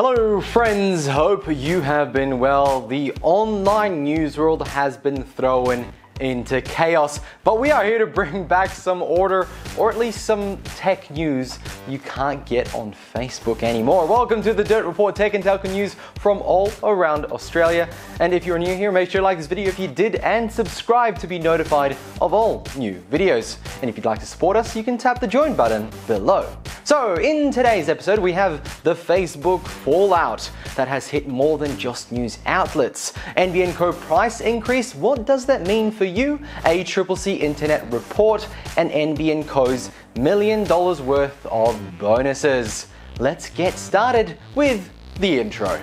Hello friends, hope you have been well. The online news world has been thrown into chaos, but we are here to bring back some order, or at least some tech news you can't get on Facebook anymore. Welcome to The Dirt Report, tech and telco news from all around Australia. And if you're new here, make sure you like this video if you did and subscribe to be notified of all new videos. And if you'd like to support us, you can tap the join button below. So in today's episode, we have the Facebook fallout that has hit more than just news outlets. NBN Co price increase, what does that mean for you? A ACCC internet report and NBN Co's $1 million worth of bonuses. Let's get started with the intro.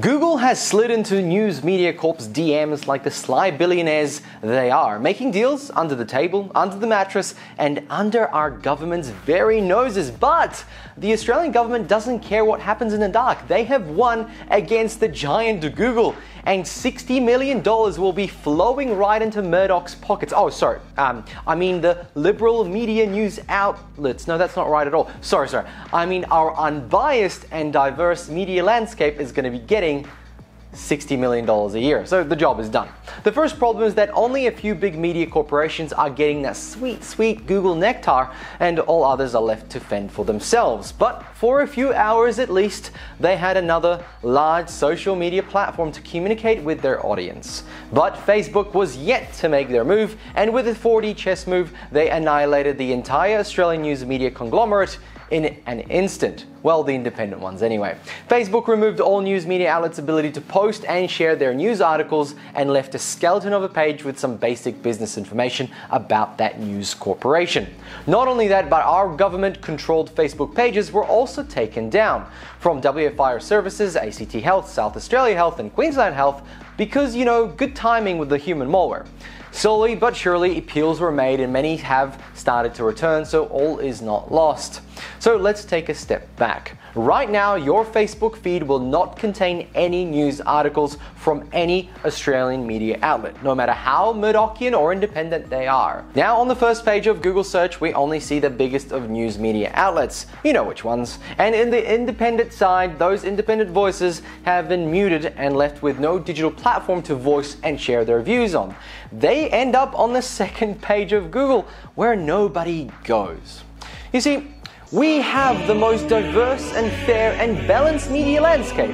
Google has slid into News Media Corp's DMs like the sly billionaires they are, making deals under the table, under the mattress, and under our government's very noses. But the Australian government doesn't care what happens in the dark. They have won against the giant Google, and $60 million will be flowing right into Murdoch's pockets. Oh, sorry, I mean the liberal media news outlets. No, that's not right at all. Sorry. I mean our unbiased and diverse media landscape is going to be getting $60 million a year. So the job is done. The first problem is that only a few big media corporations are getting that sweet, sweet Google nectar, and all others are left to fend for themselves. But for a few hours at least, they had another large social media platform to communicate with their audience. But Facebook was yet to make their move, and with a 4D chess move, they annihilated the entire Australian news media conglomerate in an instant. Well, the independent ones anyway. Facebook removed all news media outlets' ability to post and share their news articles and left a skeleton of a page with some basic business information about that news corporation. Not only that, but our government-controlled Facebook pages were also taken down from WFIR Services, ACT Health, South Australia Health, and Queensland Health because, you know, good timing with the human malware. Slowly but surely, appeals were made and many have started to return, so all is not lost. So let's take a step back. Right now, your Facebook feed will not contain any news articles from any Australian media outlet, no matter how Murdochian or independent they are. Now, on the first page of Google search, we only see the biggest of news media outlets. You know which ones. And in the independent side, those independent voices have been muted and left with no digital platform to voice and share their views on. They end up on the second page of Google, where nobody goes. You see, we have the most diverse and fair and balanced media landscape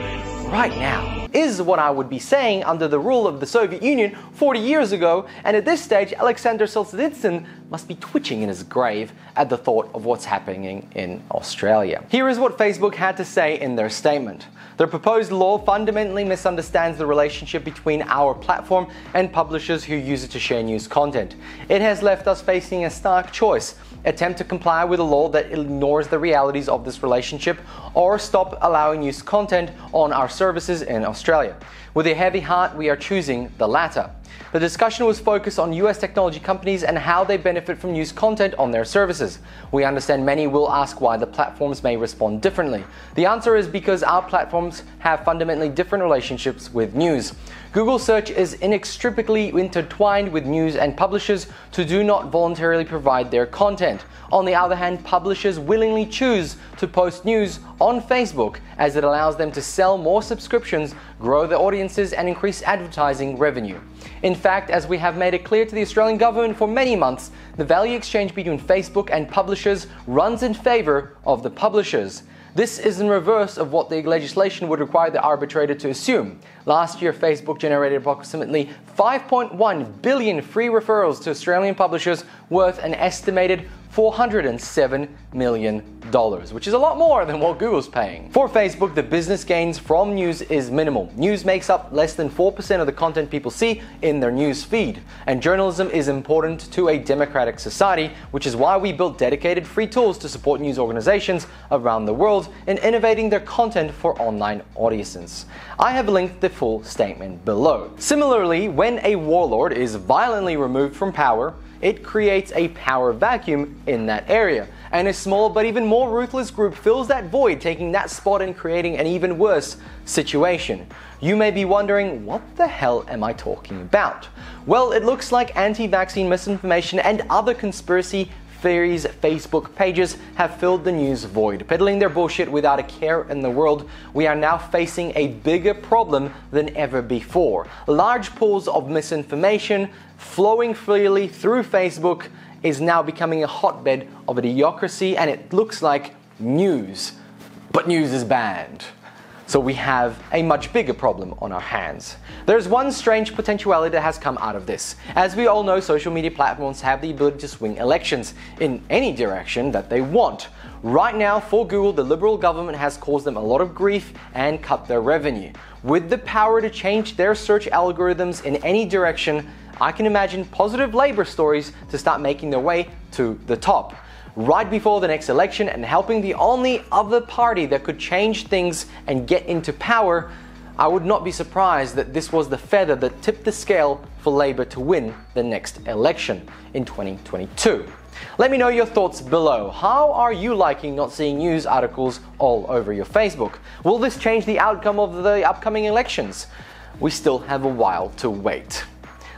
right now, is what I would be saying under the rule of the Soviet Union 40 years ago, and at this stage, Alexander Solzhenitsyn must be twitching in his grave at the thought of what's happening in Australia. Here is what Facebook had to say in their statement. The proposed law fundamentally misunderstands the relationship between our platform and publishers who use it to share news content. It has left us facing a stark choice: attempt to comply with a law that ignores the realities of this relationship, or stop allowing news content on our services in Australia. With a heavy heart, we are choosing the latter. The discussion was focused on US technology companies and how they benefit from news content on their services. We understand many will ask why the platforms may respond differently. The answer is because our platforms have fundamentally different relationships with news. Google search is inextricably intertwined with news, and publishers who do not voluntarily provide their content. On the other hand, publishers willingly choose to post news on Facebook as it allows them to sell more subscriptions, grow their audiences, and increase advertising revenue. In fact, as we have made it clear to the Australian government for many months, the value exchange between Facebook and publishers runs in favour of the publishers. This is in reverse of what the legislation would require the arbitrator to assume. Last year, Facebook generated approximately 5.1 billion free referrals to Australian publishers worth an estimated $407 million, which is a lot more than what Google's paying. For Facebook, the business gains from news is minimal. News makes up less than 4% of the content people see in their news feed. And journalism is important to a democratic society, which is why we built dedicated free tools to support news organizations around the world in innovating their content for online audiences. I have linked the full statement below. Similarly, when a warlord is violently removed from power, it creates a power vacuum in that area, and a smaller but even more ruthless group fills that void, taking that spot and creating an even worse situation. You may be wondering, what the hell am I talking about? Well, it looks like anti-vaccine misinformation and other conspiracy theories' Facebook pages have filled the news void, peddling their bullshit without a care in the world. We are now facing a bigger problem than ever before. Large pools of misinformation flowing freely through Facebook is now becoming a hotbed of idiocracy, and it looks like news. But news is banned. So we have a much bigger problem on our hands. There's one strange potentiality that has come out of this. As we all know, social media platforms have the ability to swing elections in any direction that they want. Right now, for Google, the Liberal government has caused them a lot of grief and cut their revenue. With the power to change their search algorithms in any direction, I can imagine positive Labour stories to start making their way to the top right before the next election, and helping the only other party that could change things and get into power. I would not be surprised that this was the feather that tipped the scale for Labour to win the next election in 2022. Let me know your thoughts below. How are you liking not seeing news articles all over your Facebook? Will this change the outcome of the upcoming elections? We still have a while to wait.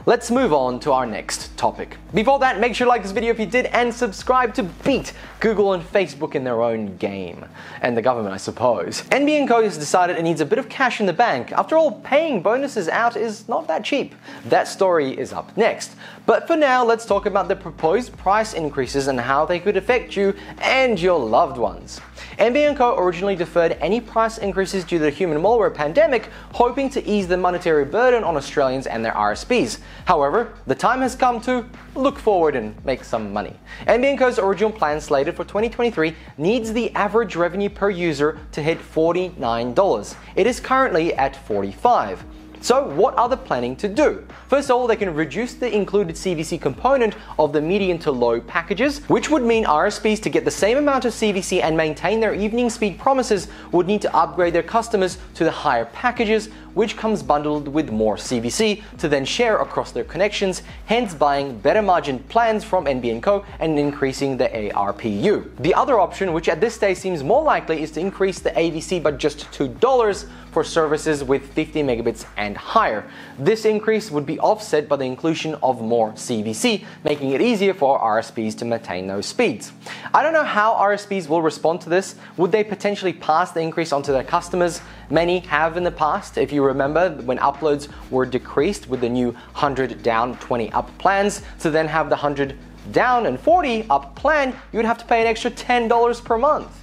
Let's move on to our next topic. Before that, make sure you like this video if you did, and subscribe to beat Google and Facebook in their own game. And the government, I suppose. NBN Co has decided it needs a bit of cash in the bank. After all, paying bonuses out is not that cheap. That story is up next. But for now, let's talk about the proposed price increases and how they could affect you and your loved ones. NBN Co originally deferred any price increases due to the human malware pandemic, hoping to ease the monetary burden on Australians and their RSPs. However, the time has come to look forward and make some money. NBN Co's original plan slated for 2023 needs the average revenue per user to hit $49. It is currently at $45. So what are they planning to do? First of all, they can reduce the included CVC component of the medium to low packages, which would mean RSPs to get the same amount of CVC and maintain their evening speed promises would need to upgrade their customers to the higher packages, which comes bundled with more CVC to then share across their connections, hence buying better margin plans from NBN Co and increasing the ARPU. The other option, which at this stage seems more likely, is to increase the AVC by just $2 for services with 50 megabits and higher. This increase would be offset by the inclusion of more CVC, making it easier for RSPs to maintain those speeds. I don't know how RSPs will respond to this. Would they potentially pass the increase onto their customers? Many have in the past. If you remember, when uploads were decreased with the new 100 down, 20 up plans, to then have the 100 down and 40 up plan, you would have to pay an extra $10 per month.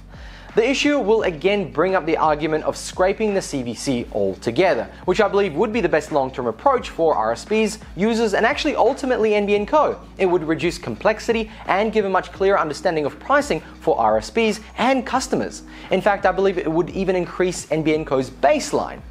The issue will again bring up the argument of scraping the CVC altogether, which I believe would be the best long-term approach for RSPs, users, and actually ultimately NBN Co. It would reduce complexity and give a much clearer understanding of pricing for RSPs and customers. In fact, I believe it would even increase NBN Co's baseline.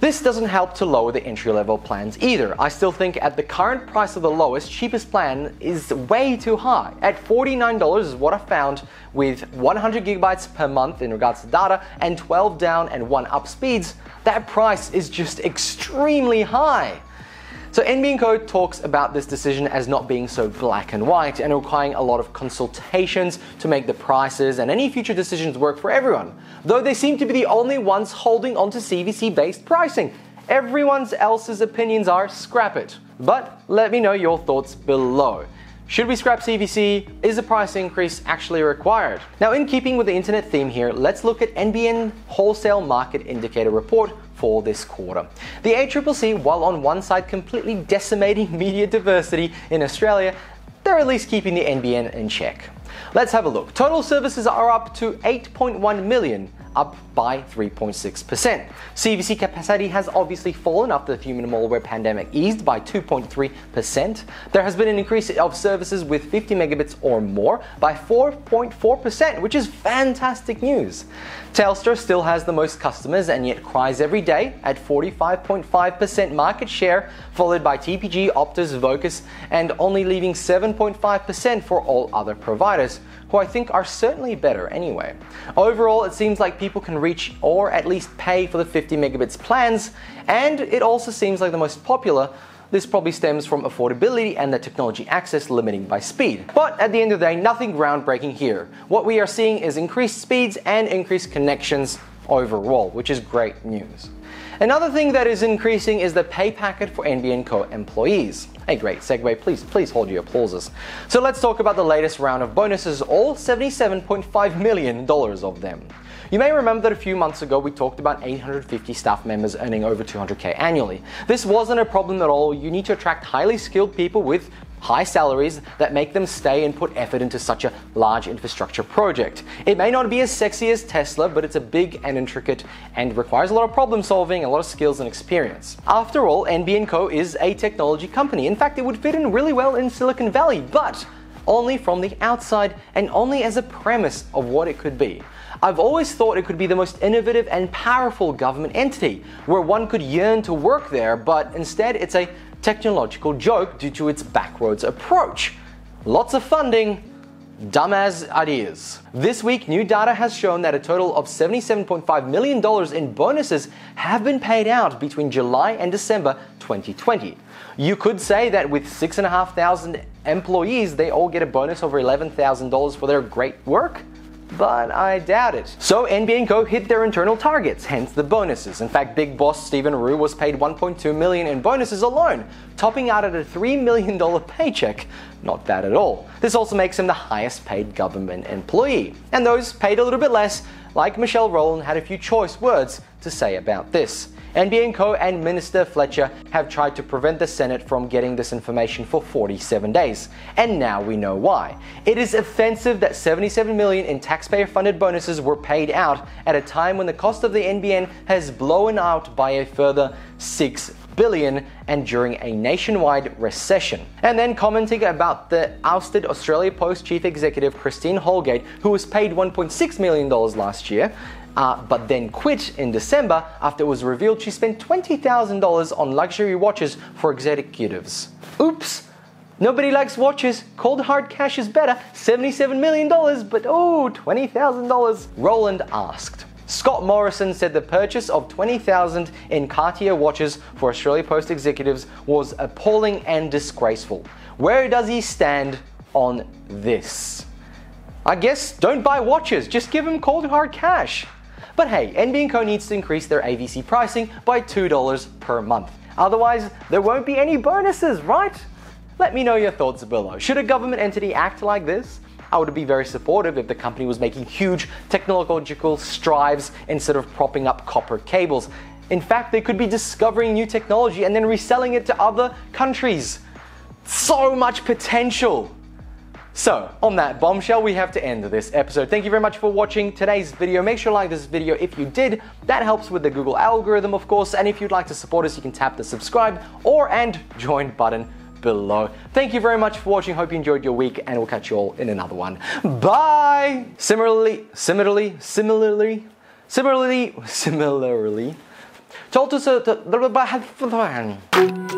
This doesn't help to lower the entry-level plans either. I still think at the current price of the lowest, cheapest plan is way too high. At $49 is what I found with 100 gigabytes per month in regards to data and 12 down and 1 up speeds. That price is just extremely high. So NBN Co talks about this decision as not being so black and white and requiring a lot of consultations to make the prices and any future decisions work for everyone. Though they seem to be the only ones holding onto CVC-based pricing. Everyone else's opinions are scrap it. But let me know your thoughts below. Should we scrap CVC? Is a price increase actually required? Now, in keeping with the internet theme here, let's look at NBN Wholesale Market Indicator Report for this quarter. The ACCC, while on one side completely decimating media diversity in Australia, they're at least keeping the NBN in check. Let's have a look. Total services are up to 8.1 million, up by 3.6%. CVC capacity has obviously fallen after the human malware pandemic eased by 2.3%. There has been an increase of services with 50 megabits or more by 4.4%, which is fantastic news. Telstra still has the most customers and yet cries every day at 45.5% market share, followed by TPG, Optus, Vocus, and only leaving 7.5% for all other providers, who I think are certainly better anyway. Overall, it seems like people can reach or at least pay for the 50 megabits plans, and it also seems like the most popular, This probably stems from affordability and the technology access limiting by speed. But at the end of the day, nothing groundbreaking here. What we are seeing is increased speeds and increased connections overall, which is great news. Another thing that is increasing is the pay packet for NBN Co employees. A great segue, please hold your applauses. So let's talk about the latest round of bonuses, all $77.5 million of them. You may remember that a few months ago we talked about 850 staff members earning over 200k annually. This wasn't a problem at all. You need to attract highly skilled people with high salaries that make them stay and put effort into such a large infrastructure project. It may not be as sexy as Tesla, but it's a big and intricate and requires a lot of problem solving, a lot of skills and experience. After all, NBN Co is a technology company. In fact, it would fit in really well in Silicon Valley, but only from the outside and only as a premise of what it could be. I've always thought it could be the most innovative and powerful government entity, where one could yearn to work there, but instead it's a technological joke due to its backwards approach. Lots of funding, dumbass ideas. This week, new data has shown that a total of $77.5 million in bonuses have been paid out between July and December 2020. You could say that with 6,500 employees, they all get a bonus over $11,000 for their great work, but I doubt it. So NBN Co hit their internal targets, hence the bonuses. In fact, big boss Stephen Rue was paid $1.2 million in bonuses alone, topping out at a $3 million paycheck. Not bad at all. This also makes him the highest paid government employee. And those paid a little bit less, like Michelle Rowland, had a few choice words to say about this. NBN Co and Minister Fletcher have tried to prevent the Senate from getting this information for 47 days, and now we know why. It is offensive that $77 million in taxpayer-funded bonuses were paid out at a time when the cost of the NBN has blown out by a further $6 billion and during a nationwide recession. And then commenting about the ousted Australia Post chief executive Christine Holgate, who was paid $1.6 million last year, but then quit in December after it was revealed she spent $20,000 on luxury watches for executives. Oops! Nobody likes watches. Cold hard cash is better. $77 million, but oh, $20,000. Roland asked. Scott Morrison said the purchase of 20,000 in Cartier watches for Australia Post executives was appalling and disgraceful. Where does he stand on this? I guess don't buy watches, just give him cold hard cash. But hey, NBN Co needs to increase their AVC pricing by $2 per month. Otherwise, there won't be any bonuses, right? Let me know your thoughts below. Should a government entity act like this? I would be very supportive if the company was making huge technological strides instead of propping up copper cables. In fact, they could be discovering new technology and then reselling it to other countries. So much potential. So, on that bombshell, we have to end this episode. Thank you very much for watching today's video. Make sure to like this video if you did. That helps with the Google algorithm, of course. And if you'd like to support us, you can tap the subscribe or and join button below. Thank you very much for watching. Hope you enjoyed your week, and we'll catch you all in another one. Bye! Similarly, Told to